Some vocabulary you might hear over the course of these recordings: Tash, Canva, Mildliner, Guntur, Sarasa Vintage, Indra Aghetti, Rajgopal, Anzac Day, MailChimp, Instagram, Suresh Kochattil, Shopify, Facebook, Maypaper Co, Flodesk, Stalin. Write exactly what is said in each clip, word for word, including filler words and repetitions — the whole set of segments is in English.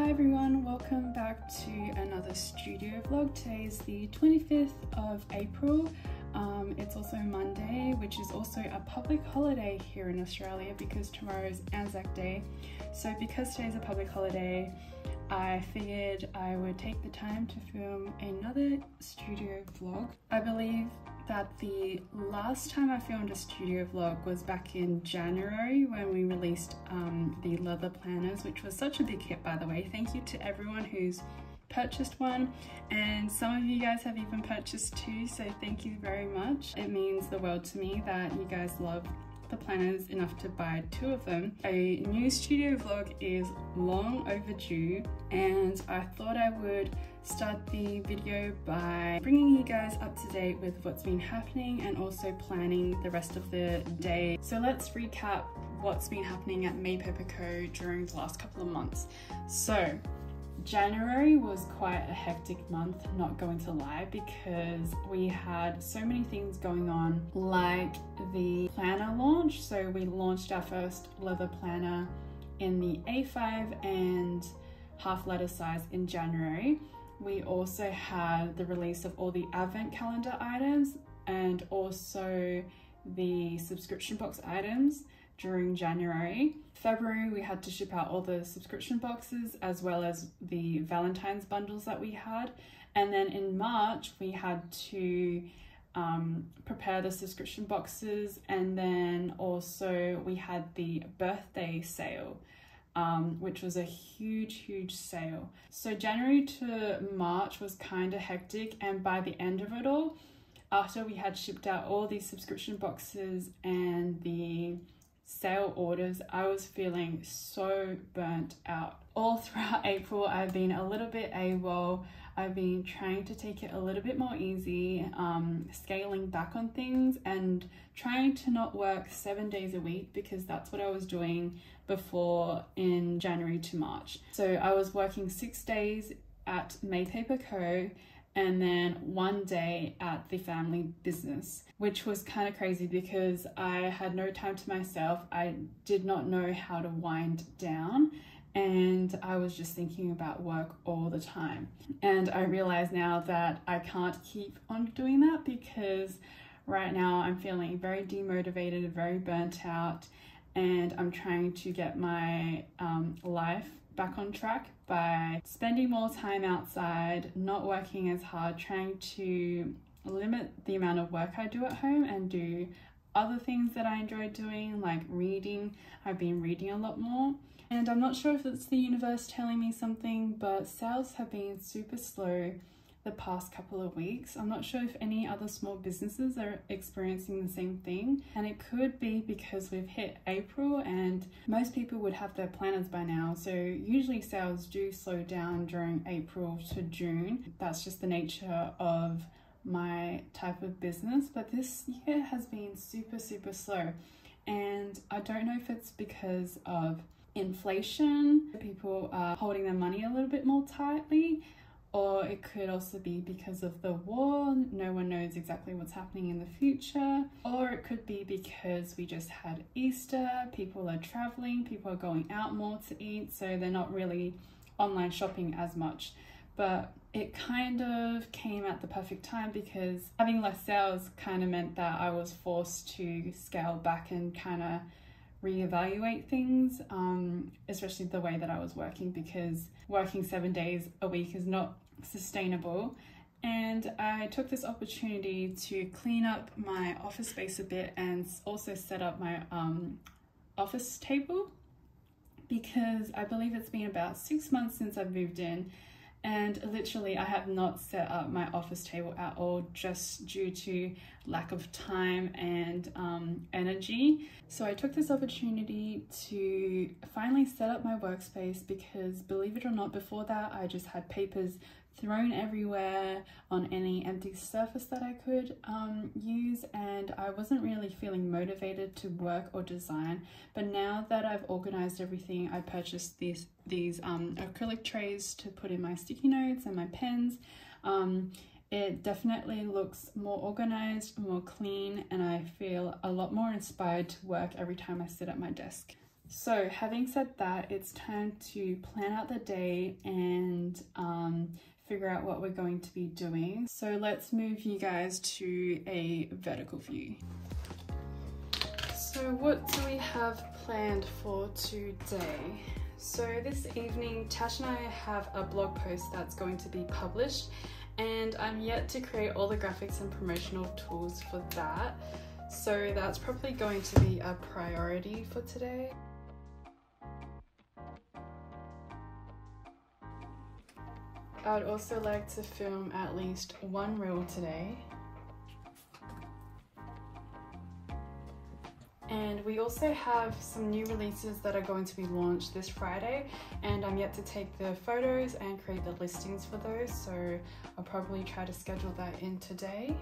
Hi everyone, welcome back to another studio vlog. Today is the twenty-fifth of April. Um, it's also Monday, which is also a public holiday here in Australia because tomorrow is Anzac Day. So because today's a public holiday, I figured I would take the time to film another studio vlog. I believe that the last time I filmed a studio vlog was back in January when we released um, the leather planners, which was such a big hit, by the way. Thank you to everyone who's purchased one, and some of you guys have even purchased two, so thank you very much. It means the world to me that you guys love the planners enough to buy two of them. A new studio vlog is long overdue, and I thought I would start the video by bringing you guys up to date with what's been happening and also planning the rest of the day. So let's recap what's been happening at Maypaper Co during the last couple of months. So January was quite a hectic month, not going to lie, because we had so many things going on, like the planner launch. So we launched our first leather planner in the A five and half letter size in January. We also had the release of all the advent calendar items and also the subscription box items during January. February, we had to ship out all the subscription boxes as well as the Valentine's bundles that we had. And then in March, we had to um, prepare the subscription boxes. And then also we had the birthday sale, um, which was a huge, huge sale. So January to March was kind of hectic. And by the end of it all, after we had shipped out all these subscription boxes and the sale orders, I was feeling so burnt out. All throughout April, I've been a little bit AWOL. I've been trying to take it a little bit more easy, um, scaling back on things and trying to not work seven days a week, because that's what I was doing before in January to March. So I was working six days at Maypaper Co and then one day at the family business, which was kind of crazy because I had no time to myself. I did not know how to wind down, and I was just thinking about work all the time. And I realize now that I can't keep on doing that, because right now I'm feeling very demotivated, very burnt out, and I'm trying to get my um, life back on track by spending more time outside, not working as hard, trying to limit the amount of work I do at home and do other things that I enjoy doing, like reading. I've been reading a lot more, and I'm not sure if it's the universe telling me something, but sales have been super slow the past couple of weeks. I'm not sure if any other small businesses are experiencing the same thing, and it could be because we've hit April and most people would have their planners by now. So usually sales do slow down during April to June. That's just the nature of my type of business, but this year has been super super slow, and I don't know if it's because of inflation, people are holding their money a little bit more tightly, or it could also be because of the war. No one knows exactly what's happening in the future. Or it could be because we just had Easter, people are traveling, people are going out more to eat, so they're not really online shopping as much. But it kind of came at the perfect time, because having less sales kind of meant that I was forced to scale back and kind of reevaluate things, um, especially the way that I was working, because working seven days a week is not sustainable. And I took this opportunity to clean up my office space a bit and also set up my um, office table, because I believe it's been about six months since I've moved in, and literally I have not set up my office table at all, just due to lack of time and um, energy. So I took this opportunity to finally set up my workspace, because believe it or not, before that I just had papers thrown everywhere on any empty surface that I could um, use, and I wasn't really feeling motivated to work or design. But now that I've organized everything, I purchased these these um, acrylic trays to put in my sticky notes and my pens. Um, it definitely looks more organized, more clean, and I feel a lot more inspired to work every time I sit at my desk. So having said that, it's time to plan out the day and um, figure out what we're going to be doing. So let's move you guys to a vertical view. So what do we have planned for today? So this evening, Tash and I have a blog post that's going to be published, and I'm yet to create all the graphics and promotional tools for that. So that's probably going to be a priority for today. I would also like to film at least one reel today. And we also have some new releases that are going to be launched this Friday, and I'm yet to take the photos and create the listings for those, so I'll probably try to schedule that in today.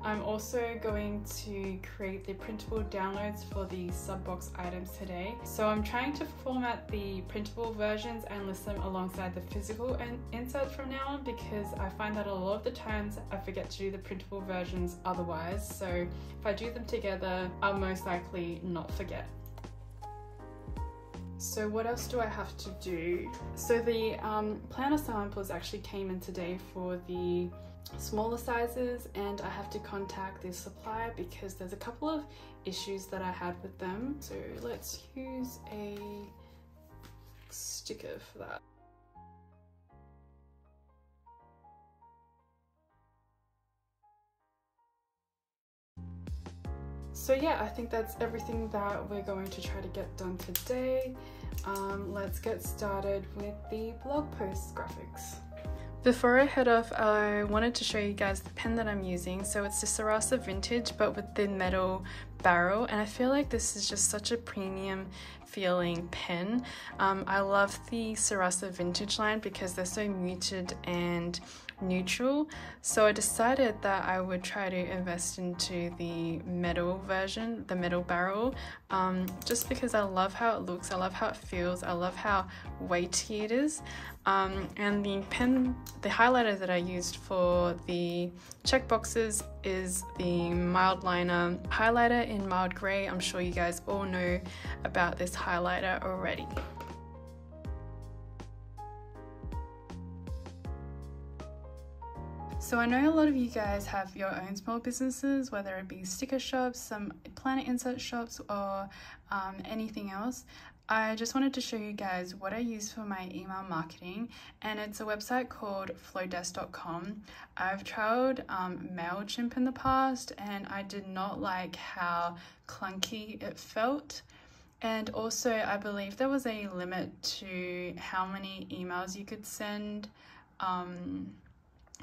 I'm also going to create the printable downloads for the subbox items today. So I'm trying to format the printable versions and list them alongside the physical inserts from now on, because I find that a lot of the times I forget to do the printable versions otherwise. So if I do them together, I'll most likely not forget. So what else do I have to do? So the um, planner samples actually came in today for the smaller sizes, and I have to contact the supplier because there's a couple of issues that I had with them. So let's use a sticker for that. So yeah, I think that's everything that we're going to try to get done today. Um, let's get started with the blog post graphics. Before I head off, I wanted to show you guys the pen that I'm using. So it's the Sarasa Vintage, but with the metal barrel, and I feel like this is just such a premium feeling pen. Um, I love the Sarasa Vintage line because they're so muted and neutral, so I decided that I would try to invest into the metal version, the metal barrel, um, just because I love how it looks, I love how it feels, I love how weighty it is, um, and the pen, the highlighter that I used for the checkboxes is the Mildliner highlighter in mild grey. I'm sure you guys all know about this highlighter already. So I know a lot of you guys have your own small businesses, whether it be sticker shops, some planner insert shops, or um, anything else. I just wanted to show you guys what I use for my email marketing, and it's a website called flodesk dot com. I've tried um, MailChimp in the past, and I did not like how clunky it felt. And also, I believe there was a limit to how many emails you could send um,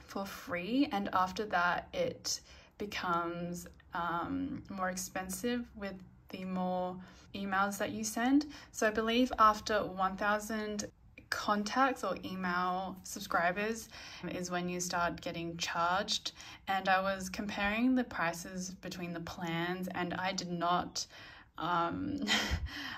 for free, and after that it becomes um, more expensive with the more emails that you send. So I believe after one thousand contacts or email subscribers is when you start getting charged, and I was comparing the prices between the plans, and I did not um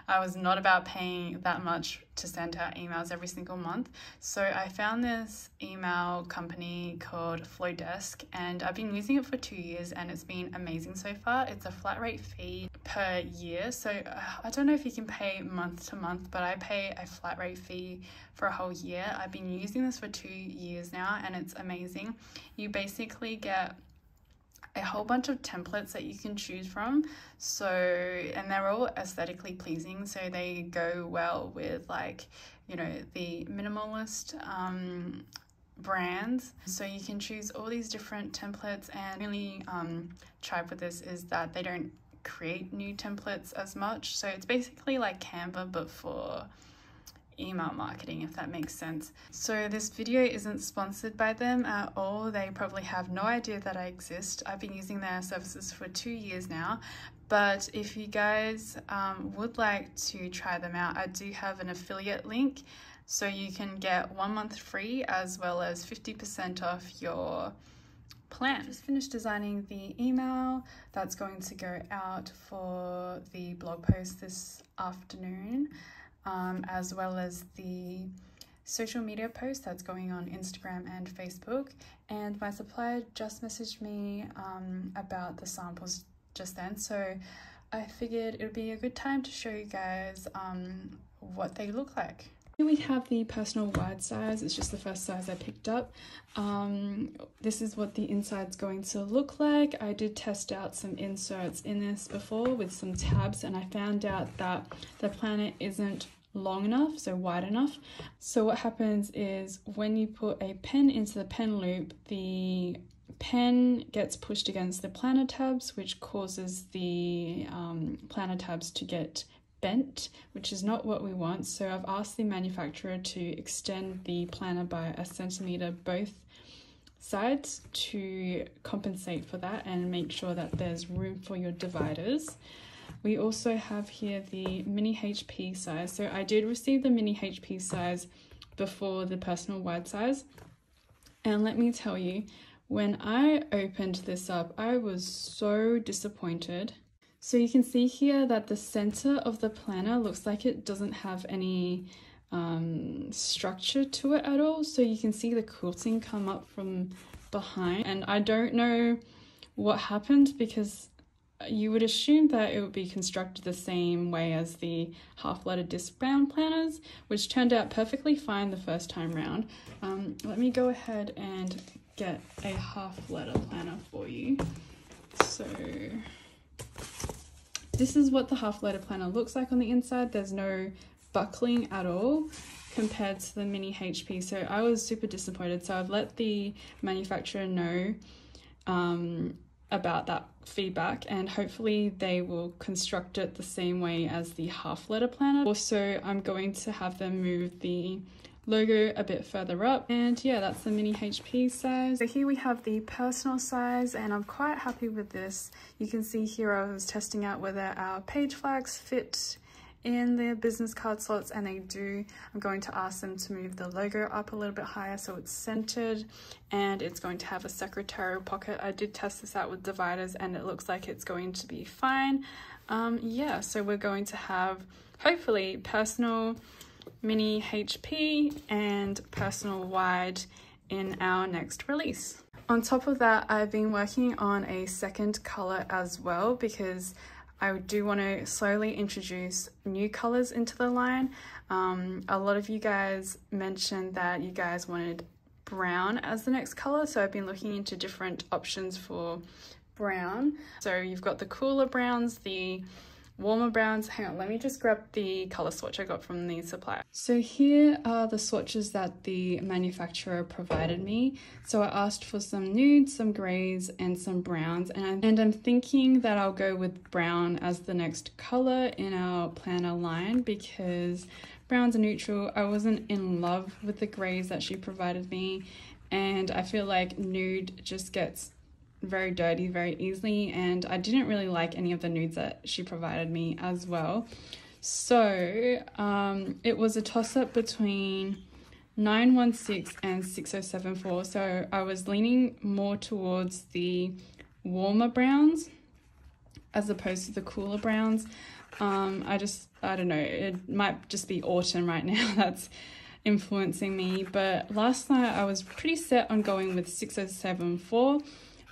I was not about paying that much to send out emails every single month. So I found this email company called Flodesk, and I've been using it for two years, and it's been amazing so far. It's a flat rate fee per year, so I don't know if you can pay month to month, but I pay a flat rate fee for a whole year. I've been using this for two years now, and it's amazing. You basically get a whole bunch of templates that you can choose from, so, and they're all aesthetically pleasing, so they go well with, like, you know, the minimalist um brands. So you can choose all these different templates, and really um tribe with this is that they don't create new templates as much, so it's basically like Canva but for email marketing, if that makes sense. So this video isn't sponsored by them at all. They probably have no idea that I exist. I've been using their services for two years now, but if you guys um, would like to try them out, I do have an affiliate link, so you can get one month free as well as fifty percent off your plan. I just finished designing the email that's going to go out for the blog post this afternoon. Um, as well as the social media post that's going on Instagram and Facebook, and my supplier just messaged me um, about the samples just then, so I figured it would be a good time to show you guys um, what they look like. Here we have the personal wide size. It's just the first size I picked up. Um, this is what the inside's going to look like. I did test out some inserts in this before with some tabs, and I found out that the planner isn't long enough, so wide enough. So what happens is when you put a pen into the pen loop, the pen gets pushed against the planner tabs, which causes the um, planner tabs to get bent, which is not what we want. So I've asked the manufacturer to extend the planner by a centimeter both sides to compensate for that and make sure that there's room for your dividers. We also have here the mini H P size. So I did receive the mini H P size before the personal wide size, and let me tell you, when I opened this up, I was so disappointed. So you can see here that the center of the planner looks like it doesn't have any um, structure to it at all. So you can see the quilting come up from behind, and I don't know what happened, because you would assume that it would be constructed the same way as the half letter disc bound planners, which turned out perfectly fine the first time round. Um, let me go ahead and get a half letter planner for you. So this is what the half letter planner looks like on the inside. There's no buckling at all compared to the mini H P. So I was super disappointed. So I've let the manufacturer know um, about that feedback, and hopefully they will construct it the same way as the half letter planner. Also, I'm going to have them move the logo a bit further up. And yeah, that's the mini H P size. So here we have the personal size, and I'm quite happy with this. You can see here I was testing out whether our page flags fit in their business card slots, and they do. I'm going to ask them to move the logo up a little bit higher so it's centered, and it's going to have a secretarial pocket. I did test this out with dividers, and it looks like it's going to be fine. Um, yeah, so we're going to have, hopefully, personal, mini H P and personal wide in our next release. On top of that, I've been working on a second color as well, because I do want to slowly introduce new colors into the line. Um, a lot of you guys mentioned that you guys wanted brown as the next color, so I've been looking into different options for brown. So you've got the cooler browns, the warmer browns. Hang on, let me just grab the color swatch I got from the supplier. So here are the swatches that the manufacturer provided me. So I asked for some nudes, some grays, and some browns, and I'm, and I'm thinking that I'll go with brown as the next color in our planner line, because browns are neutral. I wasn't in love with the grays that she provided me, and I feel like nude just gets very dirty very easily, and I didn't really like any of the nudes that she provided me as well. So um, it was a toss-up between nine one six and six oh seven four, so I was leaning more towards the warmer browns as opposed to the cooler browns. um, I just I don't know, it might just be autumn right now that's influencing me, but last night I was pretty set on going with six oh seven four.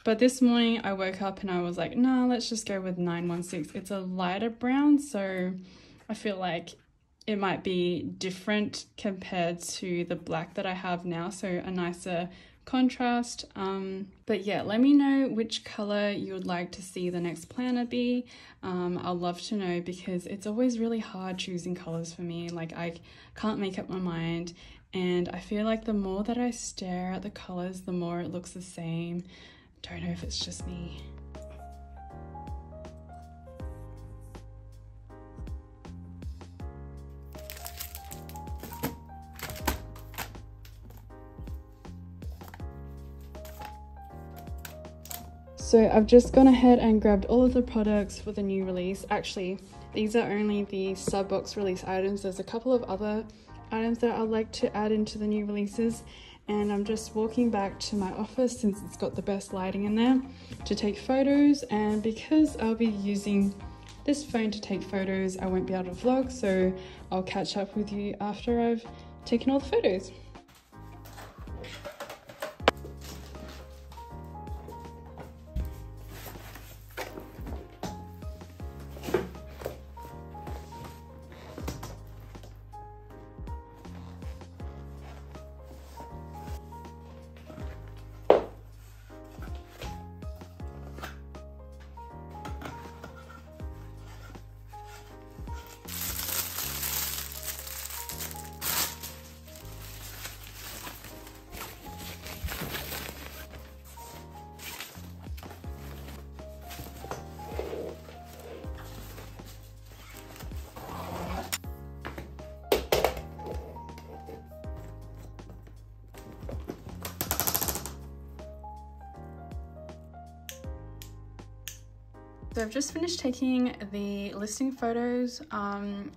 But this morning I woke up and I was like, nah, let's just go with nine one six. It's a lighter brown, so I feel like it might be different compared to the black that I have now, so a nicer contrast. Um, but yeah, let me know which color you would like to see the next planner be. Um, I'd love to know, because it's always really hard choosing colors for me. Like, I can't make up my mind, and I feel like the more that I stare at the colors, the more it looks the same. Don't know if it's just me. So I've just gone ahead and grabbed all of the products for the new release. Actually, these are only the sub box release items. There's a couple of other items that I'd like to add into the new releases, and I'm just walking back to my office, since it's got the best lighting in there, to take photos. And because I'll be using this phone to take photos, I won't be able to vlog, so I'll catch up with you after I've taken all the photos. So I've just finished taking the listing photos um,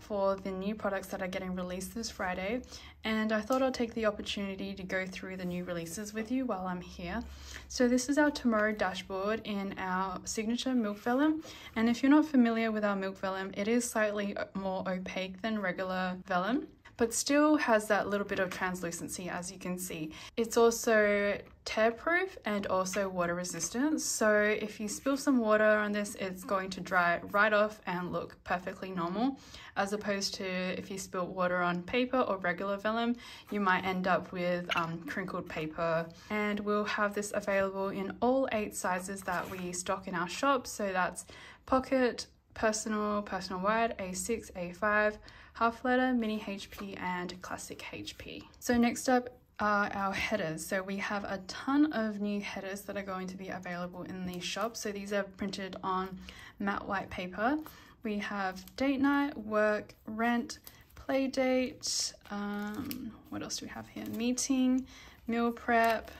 for the new products that are getting released this Friday, and I thought I'll take the opportunity to go through the new releases with you while I'm here. So this is our tomorrow dashboard in our signature milk vellum, and if you're not familiar with our milk vellum, it is slightly more opaque than regular vellum, but still has that little bit of translucency, as you can see. It's also tear-proof and also water resistant, so if you spill some water on this, it's going to dry right off and look perfectly normal, as opposed to if you spill water on paper or regular vellum, you might end up with um, crinkled paper. And we'll have this available in all eight sizes that we stock in our shop, so that's pocket, personal, personal wide, A six, A five, half letter, mini H P and classic H P. So next up are our headers. So we have a ton of new headers that are going to be available in these shops. So these are printed on matte white paper. We have date night, work, rent, play date, um, what else do we have here? Meeting, meal prep.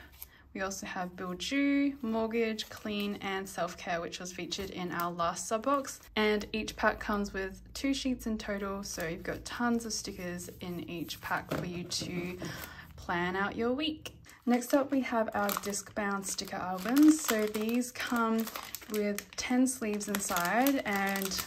We also have bill due, mortgage, clean and self-care, which was featured in our last sub box. And each pack comes with two sheets in total, so you've got tons of stickers in each pack for you to plan out your week. Next up we have our disc bound sticker albums. So these come with ten sleeves inside and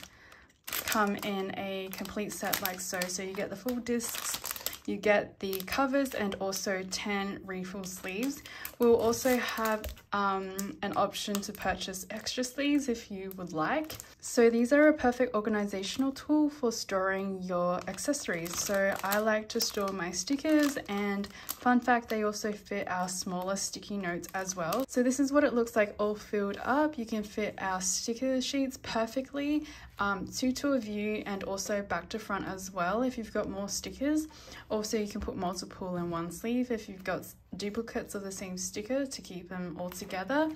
come in a complete set like so. So you get the full discs, you get the covers and also ten refill sleeves. We'll also have um, an option to purchase extra sleeves if you would like. So these are a perfect organizational tool for storing your accessories. So I like to store my stickers, and fun fact, they also fit our smaller sticky notes as well. So this is what it looks like all filled up. You can fit our sticker sheets perfectly um, to tour view and also back to front as well if you've got more stickers. Also, you can put multiple in one sleeve if you've got duplicates of the same sticker to keep them all together.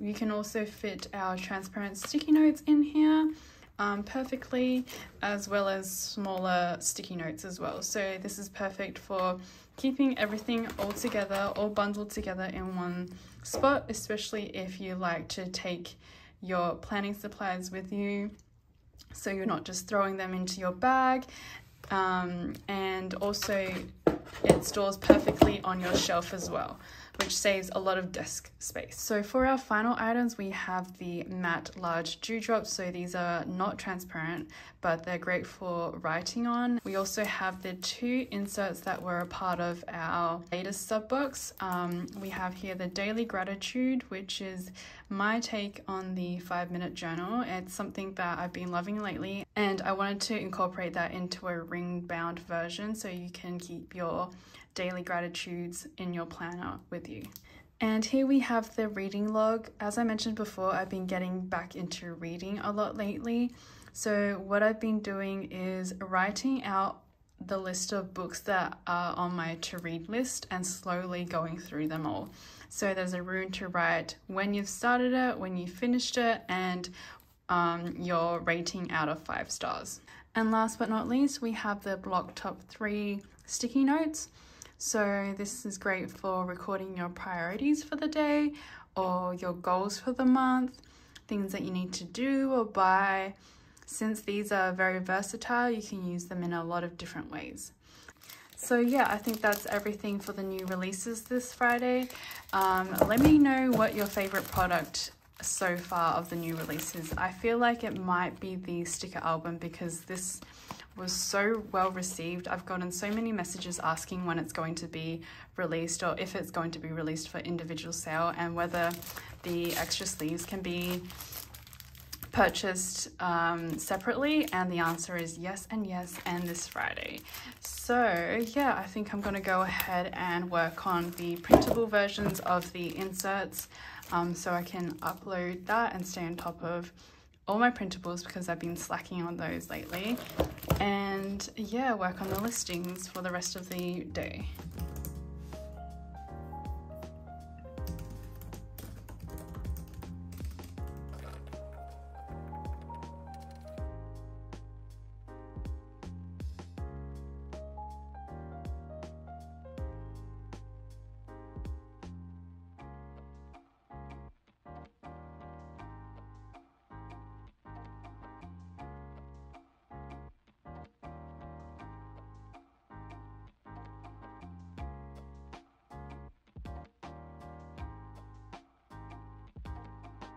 You can also fit our transparent sticky notes in here um, perfectly, as well as smaller sticky notes as well. So this is perfect for keeping everything all together, all bundled together in one spot, especially if you like to take your planning supplies with you, so you're not just throwing them into your bag. Um, and also it stores perfectly on your shelf as well, which saves a lot of desk space. So for our final items, we have the matte large dewdrops. So these are not transparent, but they're great for writing on. We also have the two inserts that were a part of our latest sub box. Um, we have here the daily gratitude, which is my take on the five minute journal. It's something that I've been loving lately, and I wanted to incorporate that into a ring bound version so you can keep your daily gratitudes in your planner with you. And here we have the reading log. As I mentioned before, I've been getting back into reading a lot lately. So what I've been doing is writing out the list of books that are on my to-read list and slowly going through them all. So there's a room to write when you've started it, when you finished it, and um, your rating out of five stars. And last but not least, we have the block top three sticky notes. So this is great for recording your priorities for the day or your goals for the month, things that you need to do or buy. Since these are very versatile, you can use them in a lot of different ways. So yeah, I think that's everything for the new releases this Friday. Um, let me know what your favorite product so far of the new releases. I feel like it might be the sticker album because this was so well received. I've gotten so many messages asking when it's going to be released or if it's going to be released for individual sale, and whether the extra sleeves can be purchased um, separately, and the answer is yes and yes, and this Friday. So yeah, I think I'm gonna go ahead and work on the printable versions of the inserts um, so I can upload that and stay on top of all my printables, because I've been slacking on those lately. And yeah, work on the listings for the rest of the day.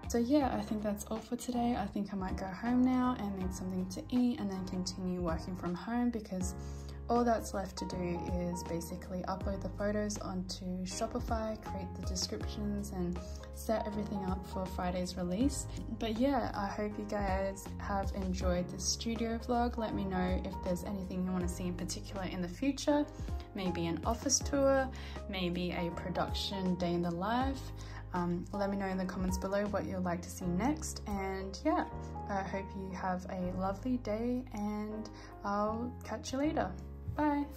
So yeah, I think that's all for today. I think I might go home now and make something to eat and then continue working from home, because all that's left to do is basically upload the photos onto Shopify, create the descriptions and set everything up for Friday's release. But yeah, I hope you guys have enjoyed this studio vlog. Let me know if there's anything you want to see in particular in the future. Maybe an office tour, maybe a production day in the life. Um, let me know in the comments below what you'd like to see next, and yeah, I hope you have a lovely day and I'll catch you later. Bye!